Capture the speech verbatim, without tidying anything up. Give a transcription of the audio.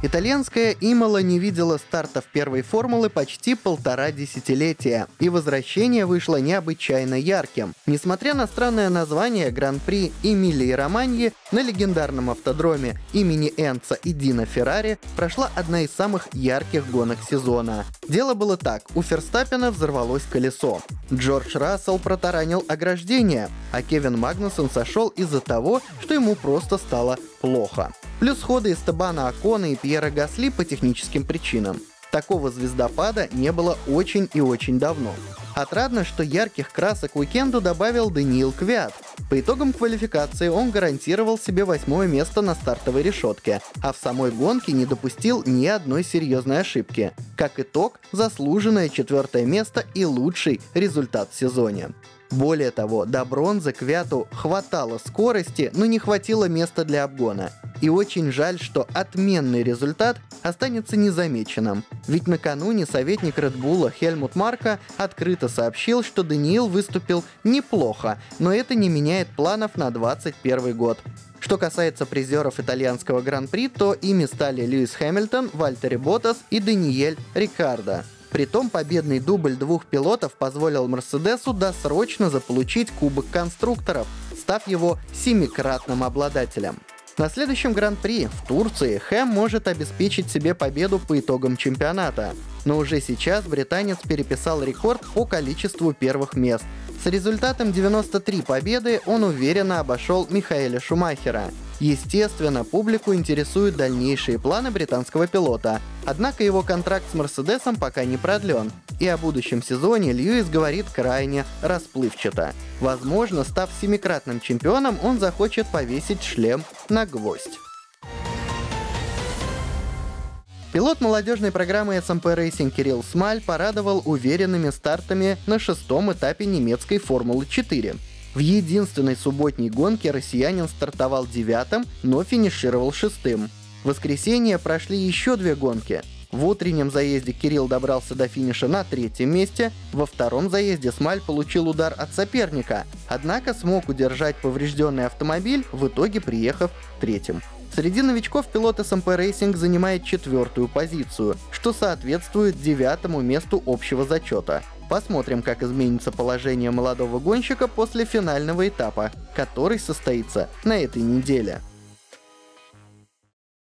Итальянская Имола не видела стартов первой формулы почти полтора десятилетия, и возвращение вышло необычайно ярким. Несмотря на странное название Гран-при Эмилии Романьи, на легендарном автодроме имени Энца и Дино Феррари прошла одна из самых ярких гонок сезона. Дело было так: у Ферстаппена взорвалось колесо, Джордж Рассел протаранил ограждение, а Кевин Магнусон сошел из-за того, что ему просто стало плохо. Плюс ходы Стабана Акона и Пьера Гасли по техническим причинам. Такого звездопада не было очень и очень давно. Отрадно, что ярких красок уикенду добавил Даниил Квят. По итогам квалификации он гарантировал себе восьмое место на стартовой решетке, а в самой гонке не допустил ни одной серьезной ошибки. Как итог, заслуженное четвертое место и лучший результат в сезоне. Более того, до бронзы Квяту хватало скорости, но не хватило места для обгона. И очень жаль, что отменный результат останется незамеченным. Ведь накануне советник Red Bull Хельмут Марко открыто сообщил, что Даниил выступил неплохо, но это не меняет планов на двадцать первый год. Что касается призеров итальянского гран-при, то ими стали Льюис Хэмилтон, Вальтери Боттас и Даниэль Рикардо. Притом победный дубль двух пилотов позволил Мерседесу досрочно заполучить Кубок конструкторов, став его семикратным обладателем. На следующем гран-при в Турции Хэм может обеспечить себе победу по итогам чемпионата. Но уже сейчас британец переписал рекорд по количеству первых мест. С результатом девяносто три победы он уверенно обошел Михаэля Шумахера. Естественно, публику интересуют дальнейшие планы британского пилота. Однако его контракт с Мерседесом пока не продлен, и о будущем сезоне Льюис говорит крайне расплывчато. Возможно, став семикратным чемпионом, он захочет повесить шлем на гвоздь. Пилот молодежной программы эс эм пи Racing Кирилл Смаль порадовал уверенными стартами на шестом этапе немецкой Формулы четыре. В единственной субботней гонке россиянин стартовал девятым, но финишировал шестым. В воскресенье прошли еще две гонки. В утреннем заезде Кирилл добрался до финиша на третьем месте, во втором заезде Смаль получил удар от соперника, однако смог удержать поврежденный автомобиль, в итоге приехав третьим. Среди новичков пилот эс эм пи Racing занимает четвертую позицию, что соответствует девятому месту общего зачета. Посмотрим, как изменится положение молодого гонщика после финального этапа, который состоится на этой неделе.